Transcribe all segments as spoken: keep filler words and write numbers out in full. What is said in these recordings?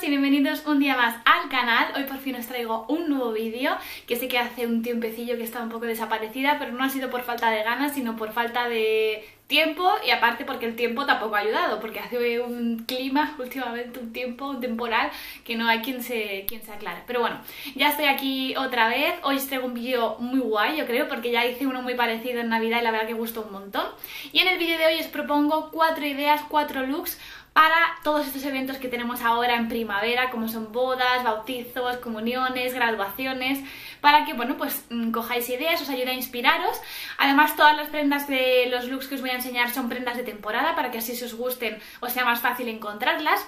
todos y bienvenidos un día más al canal. Hoy por fin os traigo un nuevo vídeo, que sé que hace un tiempecillo que está un poco desaparecida, pero no ha sido por falta de ganas, sino por falta de tiempo, y aparte porque el tiempo tampoco ha ayudado, porque hace un clima últimamente, un tiempo, un temporal, que no hay quien se, quien se aclare. Pero bueno, ya estoy aquí otra vez. Hoy os traigo un vídeo muy guay, yo creo, porque ya hice uno muy parecido en Navidad y la verdad que gustó un montón. Y en el vídeo de hoy os propongo cuatro ideas, cuatro looks para todos estos eventos que tenemos ahora en primavera, como son bodas, bautizos, comuniones, graduaciones, para que, bueno, pues cojáis ideas, os ayude a inspiraros. Además, todas las prendas de los looks que os voy a enseñar son prendas de temporada, para que así si os gusten os sea más fácil encontrarlas.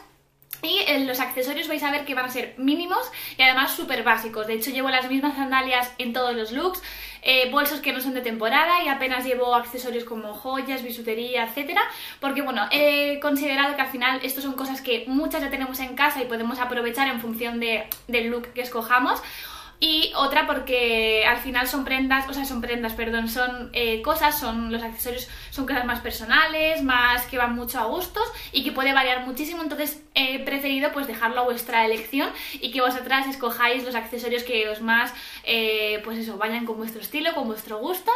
Y en los accesorios vais a ver que van a ser mínimos y además súper básicos. De hecho, llevo las mismas sandalias en todos los looks, eh, bolsos que no son de temporada, y apenas llevo accesorios como joyas, bisutería, etcétera. Porque bueno, he considerado que al final estos son cosas que muchas ya tenemos en casa y podemos aprovechar en función de, del look que escojamos. Y otra porque al final son prendas, o sea, son prendas, perdón, son eh, cosas, son los accesorios, son cosas más personales, más que van mucho a gustos y que puede variar muchísimo. Entonces he eh, preferido pues dejarlo a vuestra elección y que vosotras escojáis los accesorios que os más, eh, pues eso, vayan con vuestro estilo, con vuestro gusto.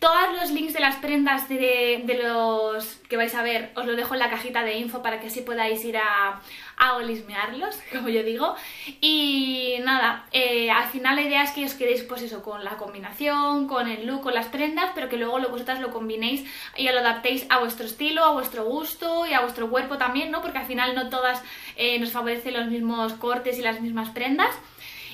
Todos los links de las prendas de, de los que vais a ver os los dejo en la cajita de info para que así podáis ir a, a olismearlos, como yo digo. Y nada, eh, al final la idea es que os quedéis pues eso, con la combinación, con el look, con las prendas, pero que luego lo, vosotras lo combinéis y lo adaptéis a vuestro estilo, a vuestro gusto y a vuestro cuerpo también, ¿no? Porque al final no todas eh, nos favorecen los mismos cortes y las mismas prendas.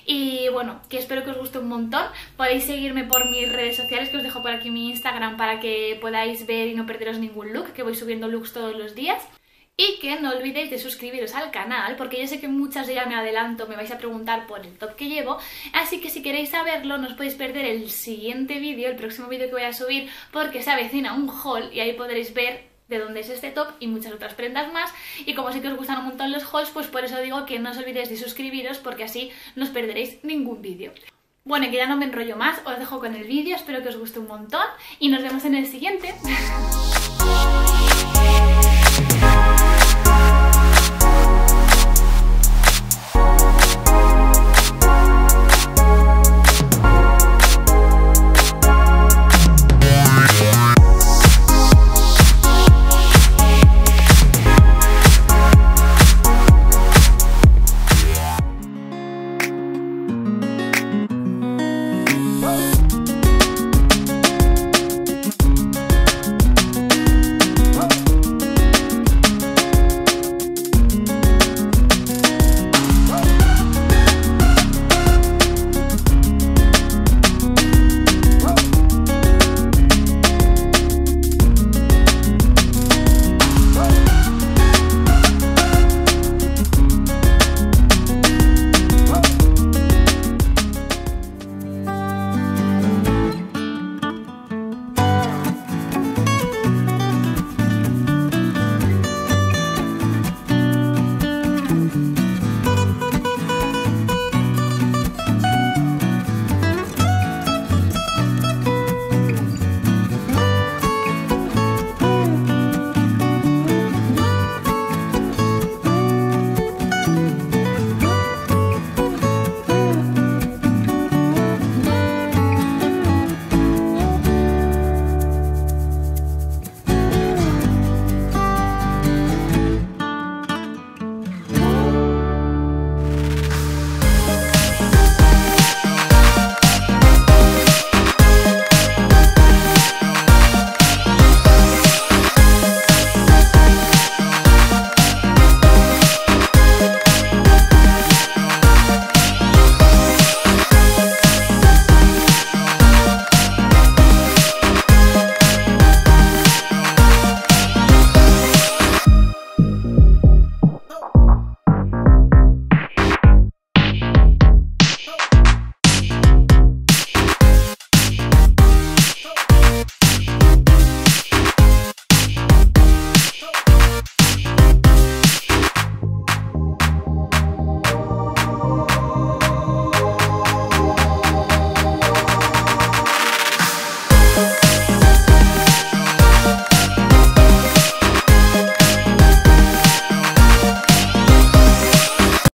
Y bueno, que espero que os guste un montón. Podéis seguirme por mis redes sociales, que os dejo por aquí mi Instagram para que podáis ver y no perderos ningún look, que voy subiendo looks todos los días. Y que no olvidéis de suscribiros al canal, porque yo sé que muchas de ya me adelanto, me vais a preguntar por el top que llevo, así que si queréis saberlo no os podéis perder el siguiente vídeo, el próximo vídeo que voy a subir, porque se avecina un haul y ahí podréis ver de dónde es este top y muchas otras prendas más. Y como sé que os gustan un montón los hauls, pues por eso digo que no os olvidéis de suscribiros, porque así no os perderéis ningún vídeo. Bueno, que ya no me enrollo más, os dejo con el vídeo, espero que os guste un montón y nos vemos en el siguiente.